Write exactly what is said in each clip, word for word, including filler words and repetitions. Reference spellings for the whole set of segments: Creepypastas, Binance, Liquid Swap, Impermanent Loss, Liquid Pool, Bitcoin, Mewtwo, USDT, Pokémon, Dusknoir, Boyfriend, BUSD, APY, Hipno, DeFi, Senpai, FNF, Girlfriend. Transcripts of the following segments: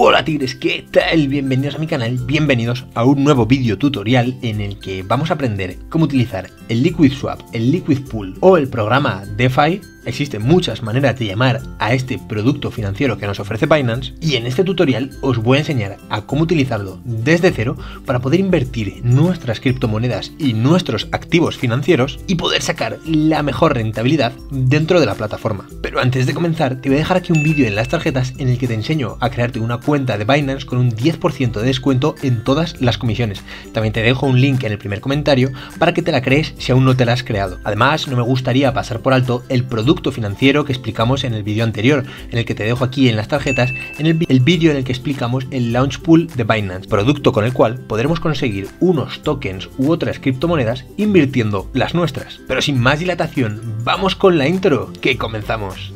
Hola tigres, ¿qué tal? Bienvenidos a mi canal, bienvenidos a un nuevo vídeo tutorial en el que vamos a aprender cómo utilizar el Liquid Swap, el Liquid Pool o el programa DeFi. Existen muchas maneras de llamar a este producto financiero que nos ofrece Binance y en este tutorial os voy a enseñar a cómo utilizarlo desde cero para poder invertir nuestras criptomonedas y nuestros activos financieros y poder sacar la mejor rentabilidad dentro de la plataforma. Pero antes de comenzar te voy a dejar aquí un vídeo en las tarjetas en el que te enseño a crearte una cuenta de Binance con un diez por ciento de descuento en todas las comisiones. También te dejo un link en el primer comentario para que te la crees si aún no te la has creado. Además, no me gustaría pasar por alto el producto financiero que explicamos en el vídeo anterior, en el que te dejo aquí en las tarjetas, en el, el vídeo en el que explicamos el Launch Pool de Binance, producto con el cual podremos conseguir unos tokens u otras criptomonedas invirtiendo las nuestras. Pero sin más dilatación, vamos con la intro, que comenzamos.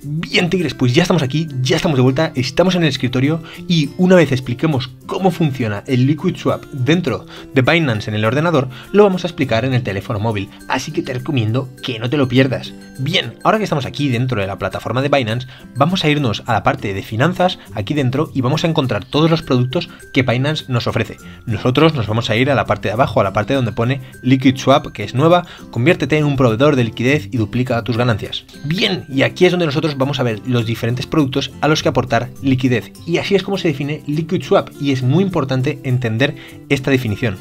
Bien tigres, pues ya estamos aquí, ya estamos de vuelta, estamos en el escritorio y una vez expliquemos cómo funciona el Liquid Swap dentro de Binance en el ordenador, lo vamos a explicar en el teléfono móvil, así que te recomiendo que no te lo pierdas. Bien, ahora que estamos aquí dentro de la plataforma de Binance, vamos a irnos a la parte de finanzas aquí dentro y vamos a encontrar todos los productos que Binance nos ofrece. Nosotros nos vamos a ir a la parte de abajo, a la parte donde pone Liquid Swap, que es nueva, conviértete en un proveedor de liquidez y duplica tus ganancias. Bien, y aquí es donde nosotros vamos a ver los diferentes productos a los que aportar liquidez, y así es como se define Liquid Swap, y es muy importante entender esta definición.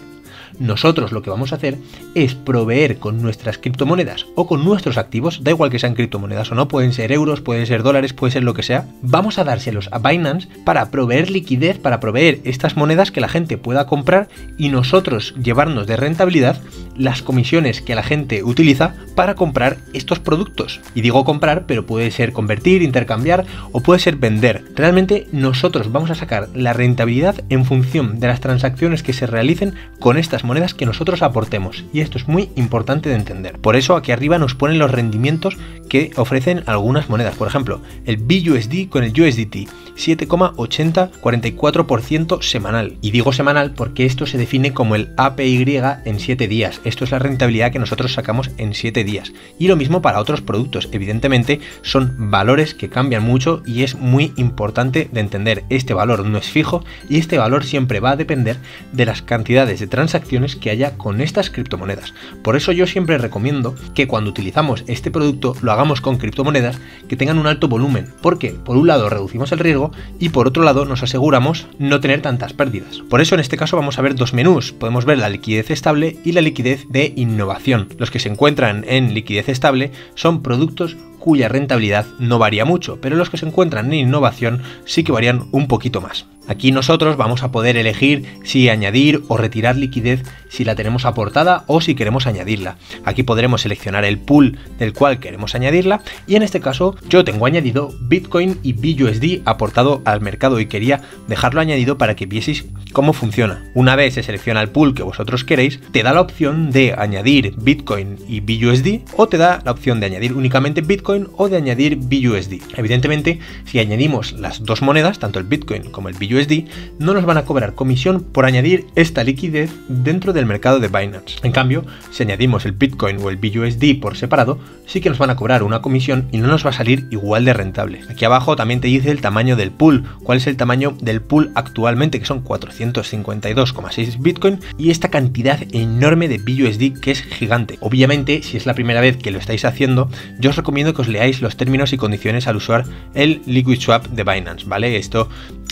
Nosotros lo que vamos a hacer es proveer con nuestras criptomonedas o con nuestros activos, da igual que sean criptomonedas o no, pueden ser euros, pueden ser dólares, puede ser lo que sea, vamos a dárselos a Binance para proveer liquidez, para proveer estas monedas que la gente pueda comprar y nosotros llevarnos de rentabilidad las comisiones que la gente utiliza para comprar estos productos. Y digo comprar, pero puede ser convertir, intercambiar o puede ser vender. Realmente nosotros vamos a sacar la rentabilidad en función de las transacciones que se realicen con estas monedas que nosotros aportemos, y esto es muy importante de entender. Por eso aquí arriba nos ponen los rendimientos que ofrecen algunas monedas, por ejemplo el B U S D con el U S D T, siete coma ochenta cuarenta y cuatro por ciento semanal, y digo semanal porque esto se define como el A P Y en siete días, esto es la rentabilidad que nosotros sacamos en siete días, y lo mismo para otros productos, evidentemente son valores que cambian mucho y es muy importante de entender, este valor no es fijo y este valor siempre va a depender de las cantidades de transacciones que haya con estas criptomonedas. Por eso yo siempre recomiendo que cuando utilizamos este producto lo hagamos con criptomonedas que tengan un alto volumen, porque por un lado reducimos el riesgo y por otro lado nos aseguramos no tener tantas pérdidas. Por eso en este caso vamos a ver dos menús, podemos ver la liquidez estable y la liquidez de innovación. Los que se encuentran en liquidez estable son productos cuya rentabilidad no varía mucho, pero los que se encuentran en innovación sí que varían un poquito más. Aquí nosotros vamos a poder elegir si añadir o retirar liquidez, si la tenemos aportada o si queremos añadirla. Aquí podremos seleccionar el pool del cual queremos añadirla, y en este caso yo tengo añadido Bitcoin y B U S D aportado al mercado y quería dejarlo añadido para que vieseis cómo funciona. Una vez se selecciona el pool que vosotros queréis, te da la opción de añadir Bitcoin y B U S D o te da la opción de añadir únicamente Bitcoin o de añadir B U S D. Evidentemente, si añadimos las dos monedas, tanto el Bitcoin como el B U S D, no nos van a cobrar comisión por añadir esta liquidez dentro de del mercado de Binance. En cambio, si añadimos el Bitcoin o el B U S D por separado, sí que nos van a cobrar una comisión y no nos va a salir igual de rentable. Aquí abajo también te dice el tamaño del pool, cuál es el tamaño del pool actualmente, que son cuatrocientos cincuenta y dos coma seis Bitcoin y esta cantidad enorme de B U S D que es gigante. Obviamente, si es la primera vez que lo estáis haciendo, yo os recomiendo que os leáis los términos y condiciones al usar el Liquid Swap de Binance, ¿vale? Esto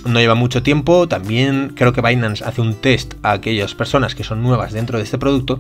no lleva mucho tiempo, también creo que Binance hace un test a aquellas personas que son nuevas dentro de este producto,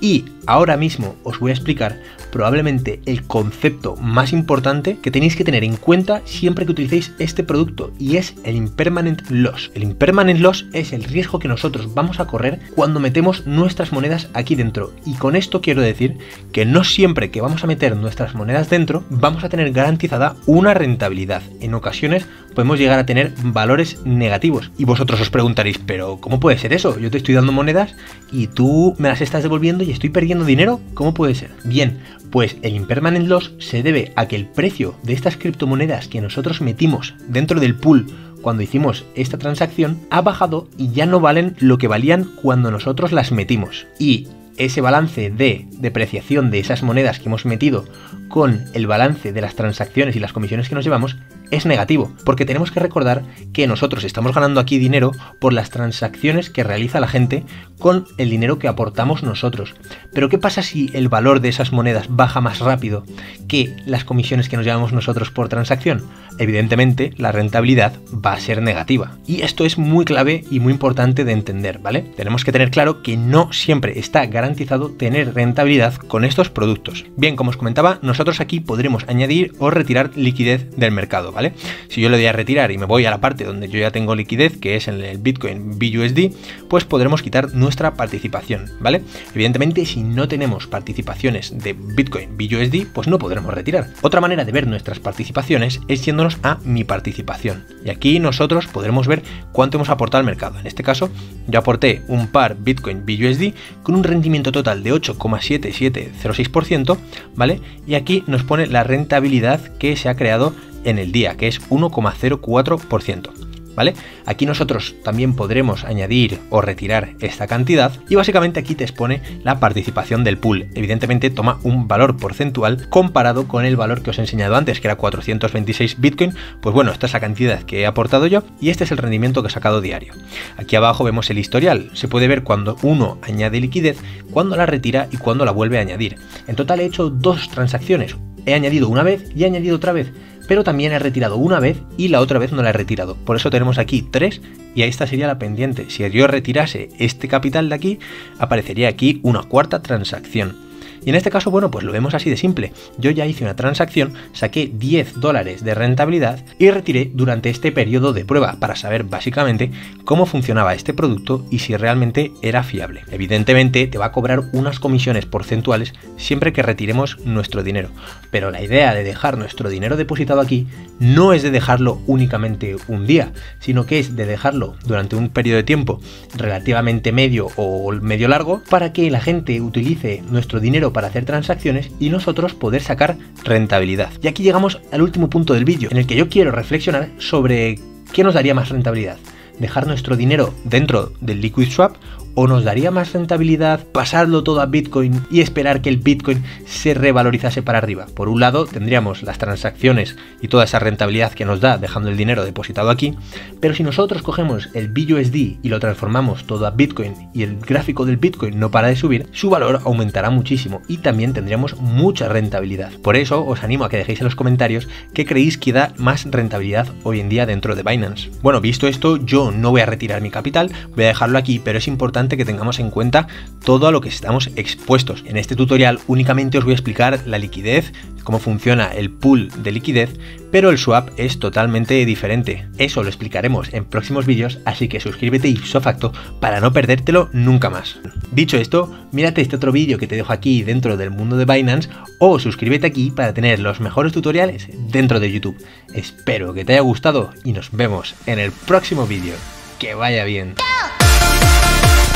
y ahora mismo os voy a explicar probablemente el concepto más importante que tenéis que tener en cuenta siempre que utilicéis este producto, y es el Impermanent Loss. El Impermanent Loss es el riesgo que nosotros vamos a correr cuando metemos nuestras monedas aquí dentro, y con esto quiero decir que no siempre que vamos a meter nuestras monedas dentro vamos a tener garantizada una rentabilidad, en ocasiones podemos llegar a tener valores negativos, y vosotros os preguntaréis, pero ¿cómo puede ser eso? Yo te estoy dando monedas y tú me las estás devolviendo y estoy perdiendo dinero, ¿cómo puede ser? Bien, pues el Impermanent Loss se debe a que el precio de estas criptomonedas que nosotros metimos dentro del pool cuando hicimos esta transacción ha bajado y ya no valen lo que valían cuando nosotros las metimos, y ese balance de depreciación de esas monedas que hemos metido con el balance de las transacciones y las comisiones que nos llevamos es negativo, porque tenemos que recordar que nosotros estamos ganando aquí dinero por las transacciones que realiza la gente con el dinero que aportamos nosotros. Pero ¿qué pasa si el valor de esas monedas baja más rápido que las comisiones que nos llevamos nosotros por transacción? Evidentemente, la rentabilidad va a ser negativa. Y esto es muy clave y muy importante de entender, ¿vale? Tenemos que tener claro que no siempre está garantizado tener rentabilidad con estos productos. Bien, como os comentaba, nosotros aquí podremos añadir o retirar liquidez del mercado, ¿vale? Si yo le doy a retirar y me voy a la parte donde yo ya tengo liquidez, que es en el Bitcoin B U S D, pues podremos quitar nuestra participación, ¿vale? Evidentemente, si no tenemos participaciones de Bitcoin B U S D, pues no podremos retirar. Otra manera de ver nuestras participaciones es yéndonos a mi participación. Y aquí nosotros podremos ver cuánto hemos aportado al mercado. En este caso, yo aporté un par Bitcoin B U S D con un rendimiento total de ocho coma siete siete cero seis por ciento, ¿vale? Y aquí nos pone la rentabilidad que se ha creado en el día, que es uno coma cero cuatro por ciento, ¿vale? Aquí nosotros también podremos añadir o retirar esta cantidad y básicamente aquí te expone la participación del pool. Evidentemente toma un valor porcentual comparado con el valor que os he enseñado antes, que era cuatrocientos veintiséis Bitcoin. Pues bueno, esta es la cantidad que he aportado yo y este es el rendimiento que he sacado diario. Aquí abajo vemos el historial. Se puede ver cuando uno añade liquidez, cuando la retira y cuando la vuelve a añadir. En total he hecho dos transacciones. He añadido una vez y he añadido otra vez, pero también he retirado una vez y la otra vez no la he retirado. Por eso tenemos aquí tres y esta sería la pendiente. Si yo retirase este capital de aquí, aparecería aquí una cuarta transacción. Y en este caso, bueno, pues lo vemos así de simple. Yo ya hice una transacción, saqué diez dólares de rentabilidad y retiré durante este periodo de prueba para saber básicamente cómo funcionaba este producto y si realmente era fiable. Evidentemente te va a cobrar unas comisiones porcentuales siempre que retiremos nuestro dinero, pero la idea de dejar nuestro dinero depositado aquí no es de dejarlo únicamente un día, sino que es de dejarlo durante un periodo de tiempo relativamente medio o medio largo para que la gente utilice nuestro dinero para hacer transacciones y nosotros poder sacar rentabilidad. Y aquí llegamos al último punto del vídeo, en el que yo quiero reflexionar sobre qué nos daría más rentabilidad. ¿Dejar nuestro dinero dentro del Liquid Swap o nos daría más rentabilidad pasarlo todo a Bitcoin y esperar que el Bitcoin se revalorizase para arriba? Por un lado tendríamos las transacciones y toda esa rentabilidad que nos da dejando el dinero depositado aquí, pero si nosotros cogemos el B U S D y lo transformamos todo a Bitcoin y el gráfico del Bitcoin no para de subir, su valor aumentará muchísimo y también tendríamos mucha rentabilidad. Por eso os animo a que dejéis en los comentarios qué creéis que da más rentabilidad hoy en día dentro de Binance. Bueno, visto esto, yo no voy a retirar mi capital, voy a dejarlo aquí, pero es importante que tengamos en cuenta todo a lo que estamos expuestos. En este tutorial únicamente os voy a explicar la liquidez, cómo funciona el pool de liquidez, pero el swap es totalmente diferente. Eso lo explicaremos en próximos vídeos, así que suscríbete ipso facto para no perdértelo nunca más. Dicho esto, mírate este otro vídeo que te dejo aquí dentro del mundo de Binance o suscríbete aquí para tener los mejores tutoriales dentro de YouTube. Espero que te haya gustado y nos vemos en el próximo vídeo. Que vaya bien.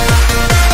We'll be right back.